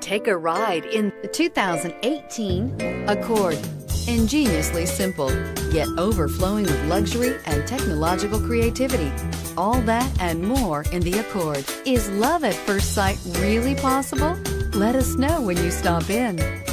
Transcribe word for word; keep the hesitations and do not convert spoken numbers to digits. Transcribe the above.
Take a ride in the two thousand eighteen Accord. Ingeniously simple, yet overflowing with luxury and technological creativity. All that and more in the Accord. Is love at first sight really possible? Let us know when you stop in.